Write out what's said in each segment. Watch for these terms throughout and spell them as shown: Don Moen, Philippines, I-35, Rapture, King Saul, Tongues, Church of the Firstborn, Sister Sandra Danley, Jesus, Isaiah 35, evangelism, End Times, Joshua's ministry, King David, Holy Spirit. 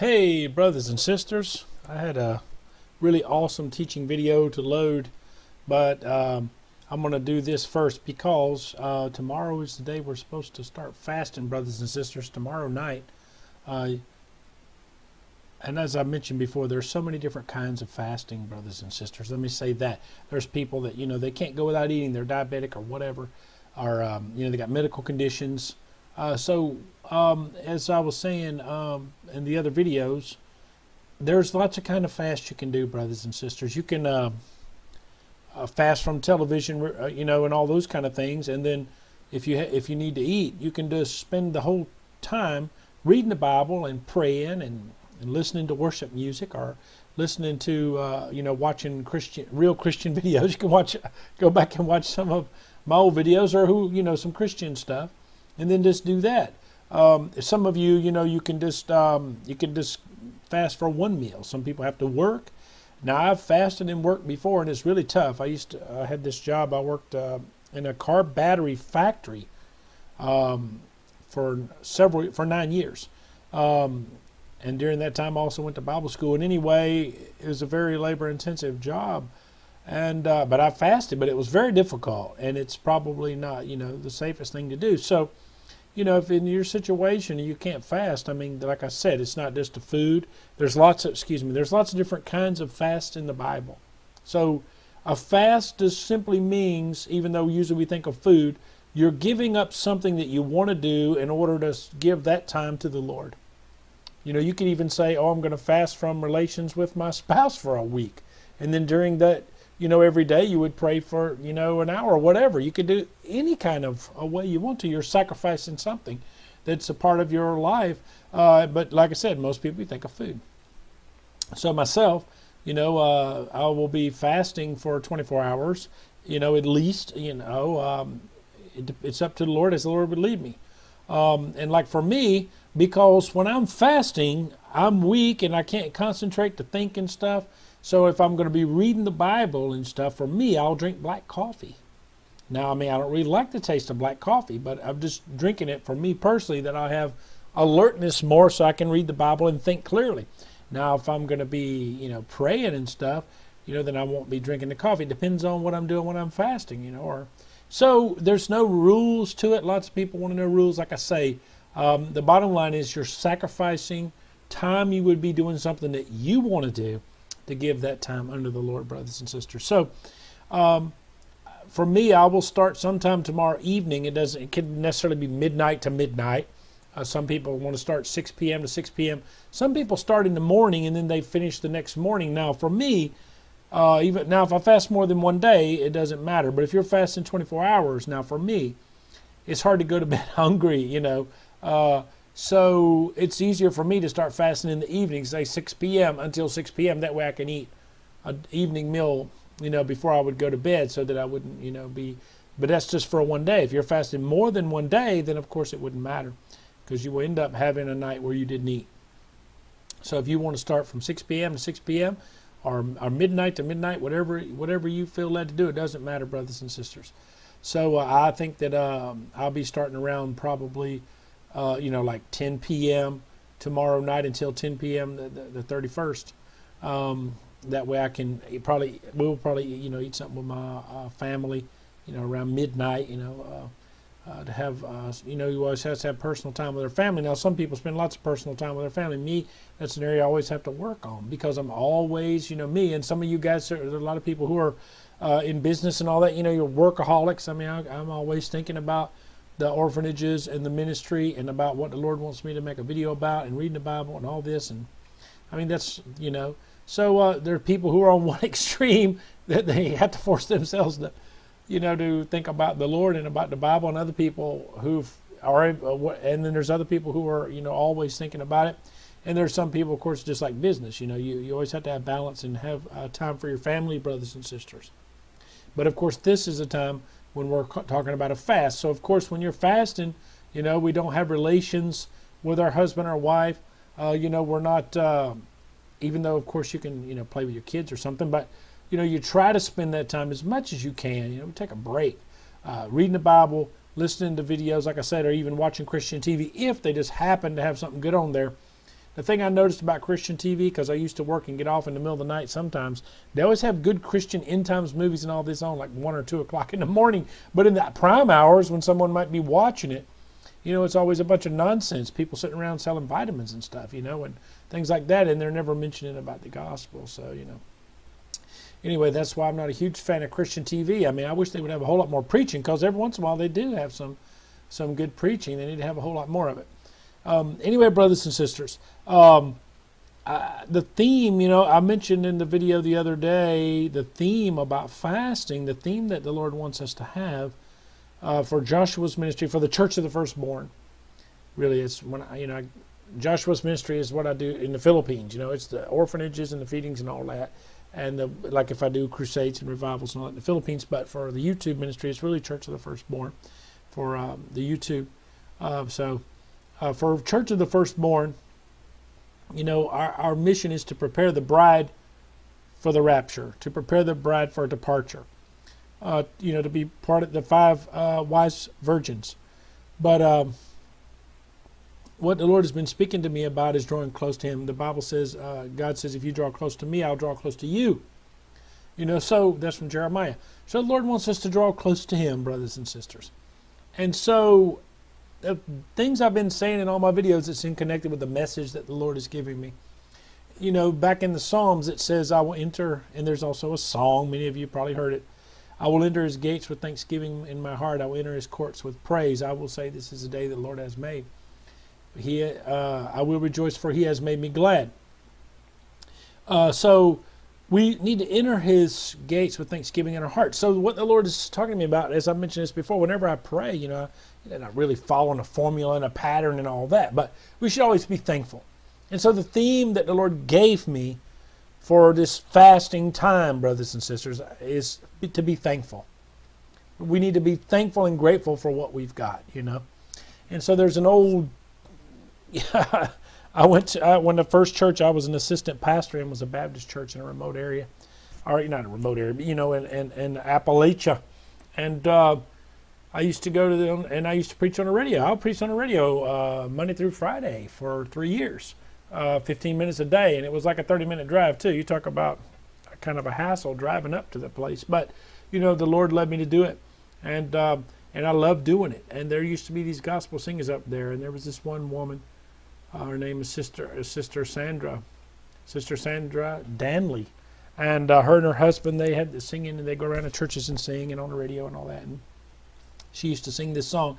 Hey brothers and sisters, I had a really awesome teaching video to load, but I'm going to do this first because tomorrow is the day we're supposed to start fasting, brothers and sisters, tomorrow night. And as I mentioned before, there's so many different kinds of fasting, brothers and sisters. Let me say that. There's people that, you know, they can't go without eating, they're diabetic or whatever, or, you know, they got medical conditions. As I was saying in the other videos, there's lots of kind of fast you can do, brothers and sisters. You can fast from television, you know, and all those kind of things. And then if you need to eat, you can just spend the whole time reading the Bible and praying and listening to worship music, or listening to, you know, watching real Christian videos. You can go back and watch some of my old videos, or you know, some Christian stuff. And then just do that. Some of you, you know, you can just fast for one meal. Some people have to work. Now, I've fasted and worked before, and it's really tough. I had this job. I worked in a car battery factory for 9 years, and during that time, I also went to Bible school. And anyway, it was a very labor-intensive job. And but I fasted, but it was very difficult, and it's probably not, you know, the safest thing to do. So, you know, if in your situation you can't fast, I mean, like I said, it's not just the food. There's lots of, excuse me, there's lots of different kinds of fast in the Bible. So a fast just simply means, even though usually we think of food, you're giving up something that you want to do in order to give that time to the Lord. You know, you could even say, oh, I'm going to fast from relations with my spouse for a week, and then during that, you know, every day you would pray for, you know, an hour or whatever. You could do any kind of a way you want to. You're sacrificing something that's a part of your life. But like I said, most people think of food. So myself, you know, I will be fasting for 24 hours, you know, at least, you know. It's up to the Lord as the Lord would lead me. And like for me, because when I'm fasting, I'm weak and I can't concentrate to think and stuff. So if I'm going to be reading the Bible and stuff, for me, I'll drink black coffee. Now, I mean, I don't really like the taste of black coffee, but I'm just drinking it for me personally, that I'll have alertness more so I can read the Bible and think clearly. Now, if I'm going to be, you know, praying and stuff, you know, then I won't be drinking the coffee. It depends on what I'm doing when I'm fasting, you know. So there's no rules to it. Lots of people want to know rules. Like I say, the bottom line is you're sacrificing time you would be doing something that you want to do, to give that time under the Lord, brothers and sisters. So, for me, I will start sometime tomorrow evening. It could necessarily be midnight to midnight. Some people want to start 6 p.m. to 6 p.m. Some people start in the morning and then they finish the next morning. Now, for me, even now, if I fast more than one day, it doesn't matter. But if you're fasting 24 hours, now for me, it's hard to go to bed hungry, you know. So it's easier for me to start fasting in the evening, say 6 p.m. until 6 p.m. That way I can eat an evening meal, you know, before I would go to bed, so that I wouldn't, you know, be. But that's just for one day. If you're fasting more than one day, then of course it wouldn't matter, because you will end up having a night where you didn't eat. So if you want to start from 6 p.m. to 6 p.m. or midnight to midnight, whatever you feel led to do, it doesn't matter, brothers and sisters. So I think that I'll be starting around probably, you know, like 10 p.m. tomorrow night until 10 p.m. the 31st. That way I can we'll probably, you know, eat something with my family, you know, around midnight, you know, to have, you know, you always have to have personal time with their family. Now, some people spend lots of personal time with their family. Me, that's an area I always have to work on, because I'm always, you know, me, and some of you guys, there's a lot of people who are in business and all that, you know, you're workaholics. I mean, I'm always thinking about the orphanages and the ministry, and about what the Lord wants me to make a video about, and reading the Bible and all this. And I mean, that's, you know, so there are people who are on one extreme that they have to force themselves to, you know, to think about the Lord and about the Bible, and other people who are, and then there's other people who are, you know, always thinking about it. And there's some people, of course, just like business, you know, you always have to have balance and have time for your family, brothers and sisters. But of course, this is a time when we're talking about a fast. So of course, when you're fasting, you know, we don't have relations with our husband or wife. You know, we're not, even though of course you can, you know, play with your kids or something, but you know, you try to spend that time as much as you can, you know, take a break, reading the Bible, listening to videos, like I said, or even watching Christian TV, if they just happen to have something good on there. The thing I noticed about Christian TV, because I used to work and get off in the middle of the night sometimes, they always have good Christian end times movies and all this on like 1 or 2 o'clock in the morning. But in that prime hours when someone might be watching it, you know, it's always a bunch of nonsense. People sitting around selling vitamins and stuff, you know, and things like that. And they're never mentioning about the gospel. So, you know. Anyway, that's why I'm not a huge fan of Christian TV. I mean, I wish they would have a whole lot more preaching, because every once in a while they do have some good preaching. They need to have a whole lot more of it. Anyway, brothers and sisters, the theme, you know, I mentioned in the video the other day, the theme about fasting, the theme that the Lord wants us to have for Joshua's ministry, for the Church of the Firstborn. Really, it's when I, you know, Joshua's ministry is what I do in the Philippines. You know, it's the orphanages and the feedings and all that. And the, like if I do crusades and revivals and all that in the Philippines, but for the YouTube ministry, it's really Church of the Firstborn for the YouTube. So for Church of the Firstborn, you know, our mission is to prepare the bride for the rapture, to prepare the bride for departure, you know, to be part of the 5 wise virgins. But what the Lord has been speaking to me about is drawing close to Him. The Bible says, God says, if you draw close to me, I'll draw close to you. You know, so that's from Jeremiah. So the Lord wants us to draw close to Him, brothers and sisters. And so the things I've been saying in all my videos, it's in connected with the message that the Lord is giving me. You know, back in the Psalms, it says, I will enter, and there's also a song. Many of you probably heard it. I will enter His gates with thanksgiving in my heart. I will enter His courts with praise. I will say, this is the day that the Lord has made. I will rejoice, for He has made me glad. So we need to enter His gates with thanksgiving in our hearts. So what the Lord is talking to me about, as I mentioned this before, whenever I pray, you know, I'm not really following a formula and a pattern and all that, but we should always be thankful. And so the theme that the Lord gave me for this fasting time, brothers and sisters, is to be thankful. We need to be thankful and grateful for what we've got, you know. And so there's an old... Yeah, I went to when the first church I was an assistant pastor in was a Baptist church in a remote area, or not a remote area, but you know, in Appalachia, and I used to go to them and I used to preach on the radio. I preached on the radio Monday through Friday for 3 years, 15 minutes a day, and it was like a 30-minute drive too. You talk about kind of a hassle driving up to the place, but you know the Lord led me to do it, and I loved doing it. And there used to be these gospel singers up there, and there was this one woman. Her name is Sister Sandra Danley, and her and her husband, they had the singing, and they go around to churches and sing, and on the radio and all that. And she used to sing this song,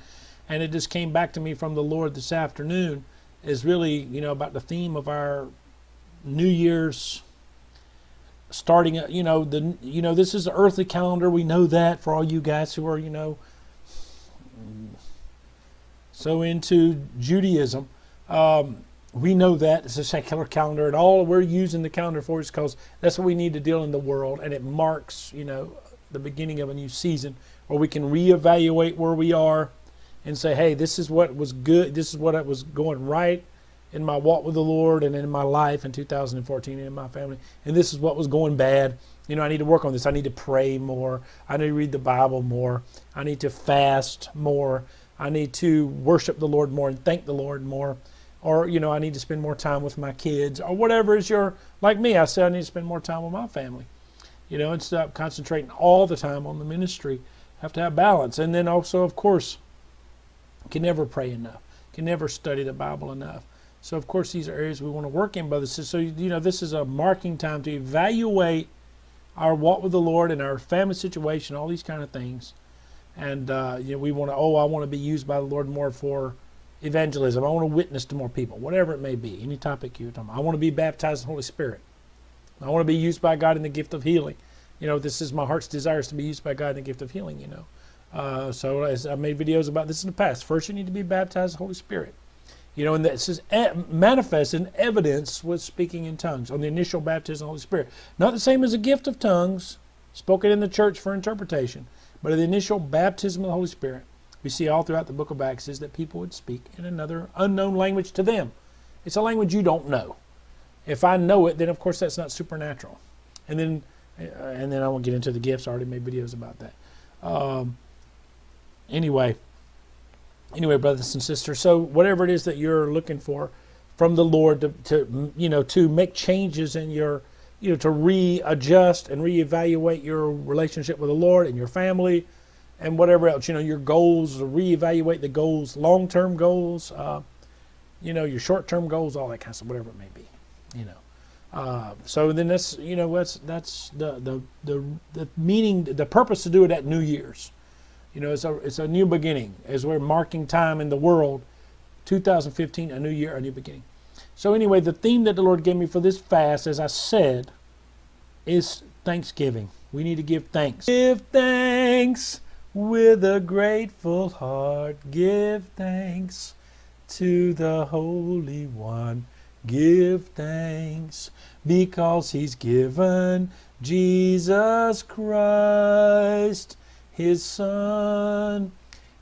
and it just came back to me from the Lord this afternoon. Is really, you know, about the theme of our New Year's starting. You know, this is the earthly calendar. We know that, for all you guys who are, you know, so into Judaism. We know that it's a secular calendar, and all we're using the calendar for is because that's what we need to deal in the world, and it marks, you know, the beginning of a new season where we can reevaluate where we are and say, hey, this is what was good, this is what was going right in my walk with the Lord and in my life in 2014 and in my family, and this is what was going bad. You know, I need to work on this. I need to pray more. I need to read the Bible more. I need to fast more. I need to worship the Lord more and thank the Lord more. Or, you know, I need to spend more time with my kids, or whatever is your, like me, I said I need to spend more time with my family, you know, and stop concentrating all the time on the ministry. Have to have balance. And then also, of course, can never pray enough, can never study the Bible enough. So, of course, these are areas we want to work in, brothers. So, you know, this is a marking time to evaluate our walk with the Lord and our family situation, all these kind of things. And, you know, we want to, oh, I want to be used by the Lord more for evangelism. I want to witness to more people, whatever it may be, any topic you're talking about. I want to be baptized in the Holy Spirit. I want to be used by God in the gift of healing. You know, this is my heart's desire, is to be used by God in the gift of healing, you know. So as I made videos about this in the past. First, you need to be baptized in the Holy Spirit. You know, and this is manifest in evidence with speaking in tongues on the initial baptism of the Holy Spirit. Not the same as a gift of tongues spoken in the church for interpretation, but in the initial baptism of the Holy Spirit. We see all throughout the book of Acts is that people would speak in another unknown language to them. It's a language you don't know. If I know it, then of course that's not supernatural. And then I won't get into the gifts. I already made videos about that. Anyway, brothers and sisters, so whatever it is that you're looking from the Lord to make changes in your, to readjust and reevaluate your relationship with the Lord and your family and whatever else, your goals, reevaluate the goals, long-term goals, your short-term goals, all that kind of stuff, whatever it may be, So then that's, that's the meaning, the purpose to do it at New Year's. It's a new beginning as we're marking time in the world. 2015, a new year, a new beginning. So anyway, the theme that the Lord gave me for this fast, as I said, is thanksgiving. We need to give thanks. Give thanks with a grateful heart. Give thanks to the Holy One. Give thanks because He's given Jesus Christ, His Son.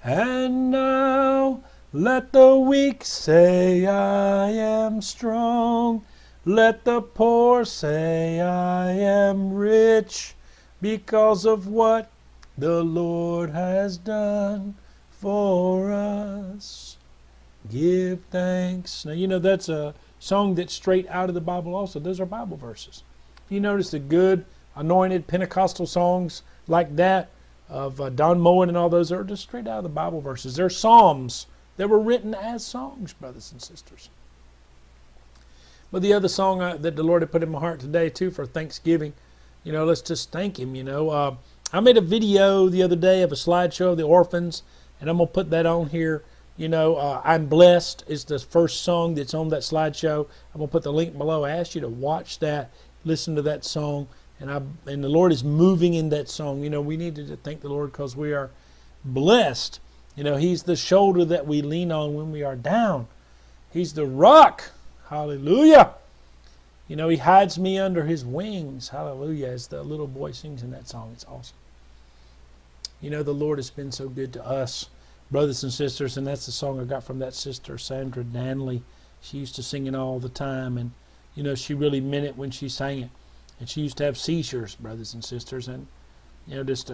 And now let the weak say, I am strong. Let the poor say, I am rich, because of what the Lord has done for us. Give thanks. Now, that's a song that's straight out of the Bible also. Those are Bible verses. You notice the good, anointed Pentecostal songs like that of Don Moen and all those are just straight out of the Bible verses. They're psalms that were written as songs, brothers and sisters. But the other song that the Lord had put in my heart today, too, for Thanksgiving, let's just thank Him, I made a video the other day of a slideshow of the orphans, and I'm going to put that on here. I'm Blessed is the first song that's on that slideshow. I'm going to put the link below. I asked you to watch that, listen to that song, and the Lord is moving in that song. We need to thank the Lord because we are blessed. He's the shoulder that we lean on when we are down. He's the rock. Hallelujah. He hides me under His wings. Hallelujah. As the little boy sings in that song, it's awesome. The Lord has been so good to us, brothers and sisters, and that's the song I got from that sister, Sandra Danley. She used to sing it all the time, and, she really meant it when she sang it. And she used to have seizures, brothers and sisters, and, just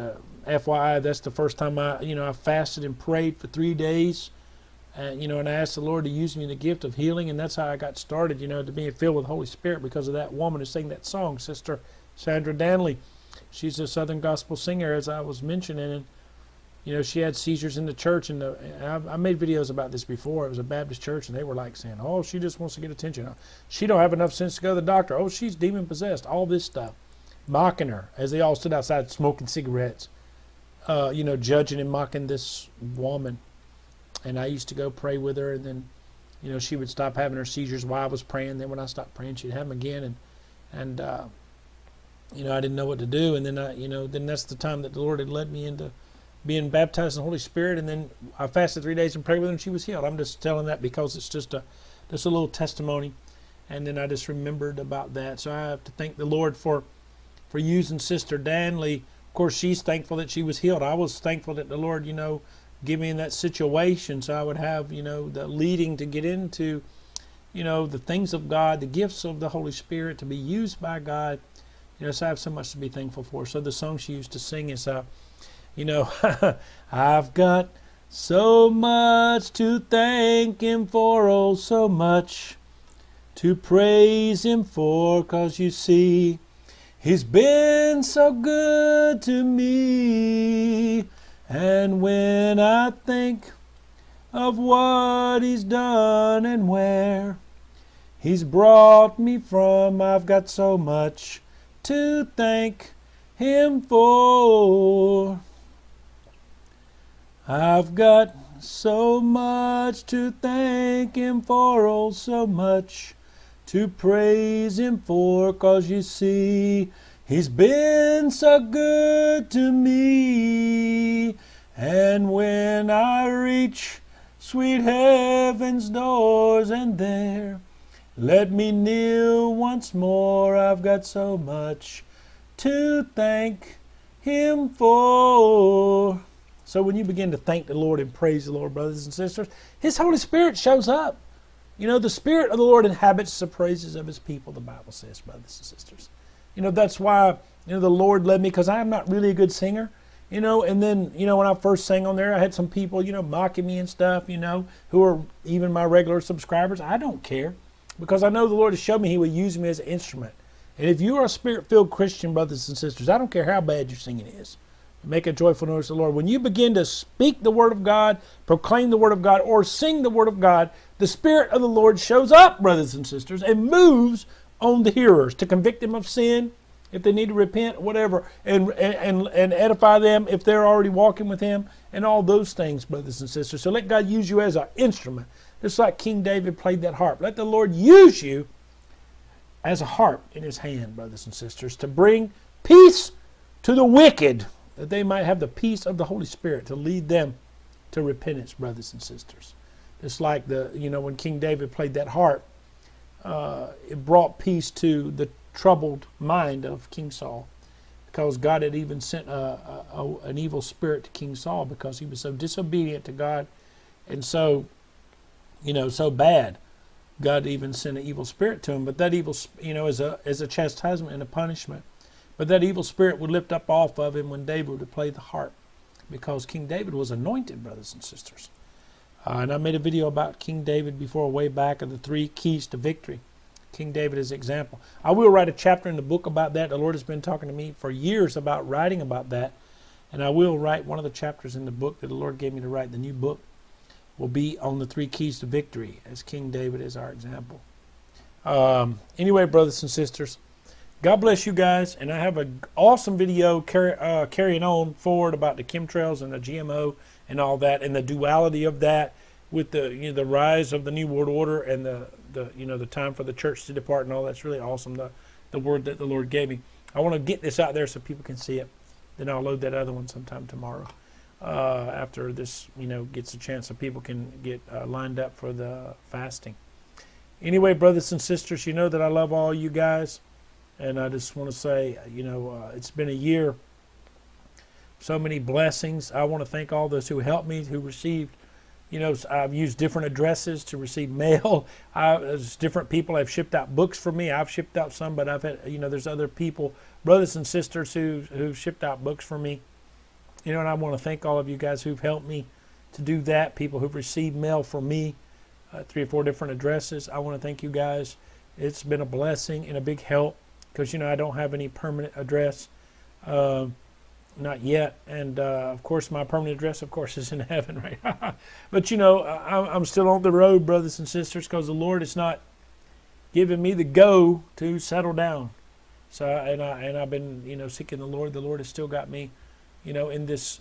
FYI, that's the first time I fasted and prayed for 3 days, and I asked the Lord to use me in the gift of healing, and that's how I got started, to being filled with the Holy Spirit because of that woman who sang that song, Sister Sandra Danley. She's a Southern gospel singer, as I was mentioning, and, she had seizures in the church, and I made videos about this before. It was a Baptist church, and they were like saying, oh, she just wants to get attention. She don't have enough sense to go to the doctor. Oh, she's demon-possessed, all this stuff. Mocking her as they all stood outside smoking cigarettes, judging and mocking this woman. And I used to go pray with her, and then, she would stop having her seizures while I was praying. Then when I stopped praying, she'd have them again, and I didn't know what to do. And then then that's the time that the Lord had led me into being baptized in the Holy Spirit. And then I fasted 3 days and prayed with her, and she was healed. I'm just telling that because it's just a little testimony. And then I just remembered about that. So I have to thank the Lord for using Sister Danley. Of course, she's thankful that she was healed. I was thankful that the Lord, gave me in that situation so I would have, the leading to get into, the things of God, the gifts of the Holy Spirit, to be used by God. So I have so much to be thankful for. So the song she used to sing is, I've got so much to thank Him for, oh, so much to praise Him for, 'cause you see, He's been so good to me. And when I think of what He's done and where He's brought me from, I've got so much to thank Him for. I've got so much to thank Him for, oh, so much to praise Him for, 'cause you see, He's been so good to me. And when I reach sweet heaven's doors and there let me kneel once more, I've got so much to thank Him for. So when you begin to thank the Lord and praise the Lord, brothers and sisters, His Holy Spirit shows up. The Spirit of the Lord inhabits the praises of His people, the Bible says, brothers and sisters. That's why, the Lord led me, because I'm not really a good singer, and then, when I first sang on there, I had some people, mocking me and stuff, who are even my regular subscribers. I don't care. because I know the Lord has shown me he will use me as an instrument. And if you are a spirit-filled Christian, brothers and sisters, I don't care how bad your singing is, make a joyful noise to the Lord. When you begin to speak the Word of God, proclaim the Word of God, or sing the Word of God, the Spirit of the Lord shows up, brothers and sisters, and moves on the hearers to convict them of sin, if they need to repent, whatever, and edify them if they're already walking with him, and all those things, brothers and sisters. So let God use you as an instrument, just like King David played that harp. Let the Lord use you as a harp in his hand, brothers and sisters, to bring peace to the wicked, that they might have the peace of the Holy Spirit to lead them to repentance, brothers and sisters. Just like the, you know, when King David played that harp, it brought peace to the troubled mind of King Saul, because God had even sent an evil spirit to King Saul because he was so disobedient to God, and so, you know, so bad. God even sent an evil spirit to him, but that evil, you know, as a chastisement and a punishment. But that evil spirit would lift up off of him when David would play the harp, because King David was anointed, brothers and sisters. And I made a video about King David before, way back, of the 3 keys to victory. King David is an example. I will write a chapter in the book about that. The Lord has been talking to me for years about writing about that. And I will write one of the chapters in the book that the Lord gave me to write. The new book will be on the 3 keys to victory, as King David is our example. Anyway, brothers and sisters, God bless you guys. And I have an awesome video carrying on forward about the chemtrails and the GMO and all that, and the duality of that with the, you know, the rise of the New World Order and the you know, the time for the church to depart and all that's really awesome. The word that the Lord gave me. I want to get this out there so people can see it. Then I'll load that other one sometime tomorrow, after this, you know, gets a chance, so people can get lined up for the fasting. Anyway, brothers and sisters, you know that I love all you guys, and I just want to say, you know, it's been a year. So many blessings. I want to thank all those who helped me, who received, you know, I've used different addresses to receive mail. There's different people have shipped out books for me. I've shipped out some, but I've had, you know, there's other people, brothers and sisters, who've shipped out books for me. You know, and I want to thank all of you guys who've helped me to do that, people who've received mail from me, 3 or 4 different addresses. I want to thank you guys. It's been a blessing and a big help, because, you know, I don't have any permanent address. Not yet, and of course my permanent address, of course, is in heaven, right? But you know, I'm still on the road, brothers and sisters, because the Lord is not giving me the go to settle down. So, and I've been, you know, seeking the Lord. The Lord has still got me, you know, in this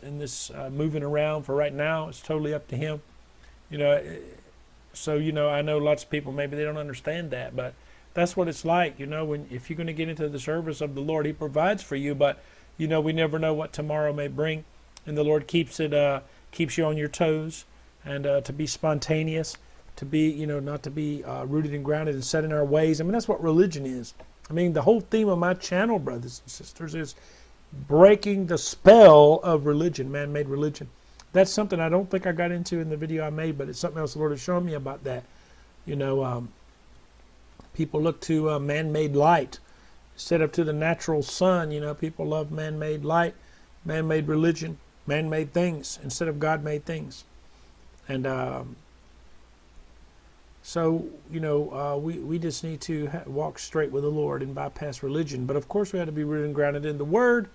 moving around. For right now, it's totally up to Him, you know. So, you know, I know lots of people, maybe they don't understand that, but that's what it's like, you know. When if you're going to get into the service of the Lord, He provides for you, but you know, we never know what tomorrow may bring, and the Lord keeps you on your toes, and to be spontaneous, to be, you know, not to be rooted and grounded and set in our ways. I mean, that's what religion is. I mean, the whole theme of my channel, brothers and sisters, is breaking the spell of religion, man-made religion. That's something I don't think I got into in the video I made, but it's something else the Lord has shown me about that. You know, people look to man-made light instead of to the natural sun. You know, people love man-made light, man-made religion, man-made things, instead of God-made things. And so, you know, we just need to walk straight with the Lord and bypass religion. But of course, we have to be rooted and grounded in the Word,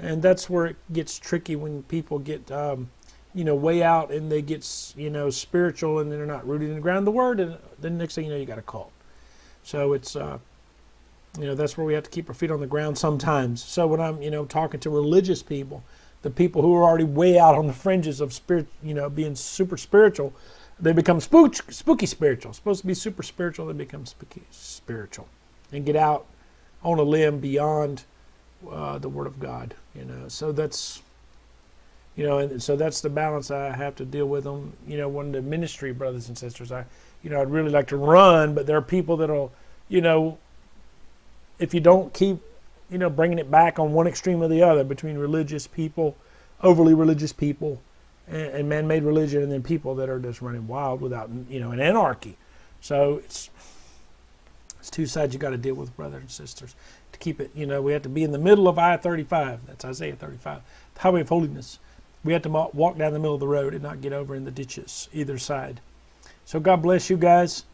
and that's where it gets tricky when people get, you know, way out and they get, you know, spiritual and they're not rooted and grounded in the Word, and then the next thing you know, you got a cult. So it's... you know, that's where we have to keep our feet on the ground sometimes. So when I'm, you know, talking to religious people, the people who are already way out on the fringes of spirit, you know, being super spiritual, they become spooky spiritual. Supposed to be super spiritual, they become spooky spiritual, and get out on a limb beyond the Word of God. You know, so that's, you know, and so that's the balance I have to deal with on, you know, when the ministry, brothers and sisters. You know, I'd really like to run, but there are people that'll, you know, if you don't keep, you know, bringing it back on one extreme or the other, between religious people, overly religious people, and man-made religion, and then people that are just running wild without, you know, an anarchy. So it's two sides you got to deal with, brothers and sisters, to keep it. You know, we have to be in the middle of I-35. That's Isaiah 35, the highway of holiness. We have to walk down the middle of the road and not get over in the ditches either side. So God bless you guys.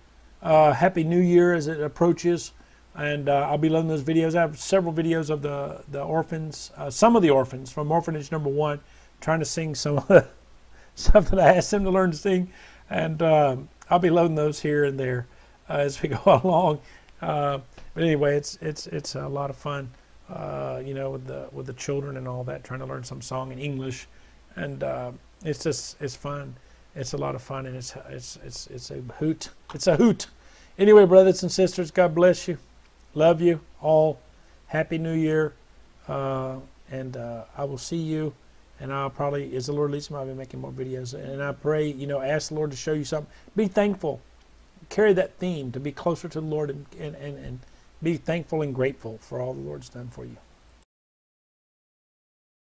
Happy New Year as it approaches, and I'll be loading those videos. I have several videos of the orphans, some of the orphans from orphanage number 1, trying to sing some of the stuff that I asked them to learn to sing, and I'll be loading those here and there as we go along. But anyway, it's a lot of fun, you know, with the children and all that, trying to learn some song in English, and it's just fun. It's a lot of fun, and it's a hoot. It's a hoot. Anyway, brothers and sisters, God bless you. Love you all. Happy New Year, and I will see you. And I'll probably, as the Lord leads me, I'll be making more videos. And I pray, you know, ask the Lord to show you something. Be thankful. Carry that theme to be closer to the Lord, and be thankful and grateful for all the Lord's done for you.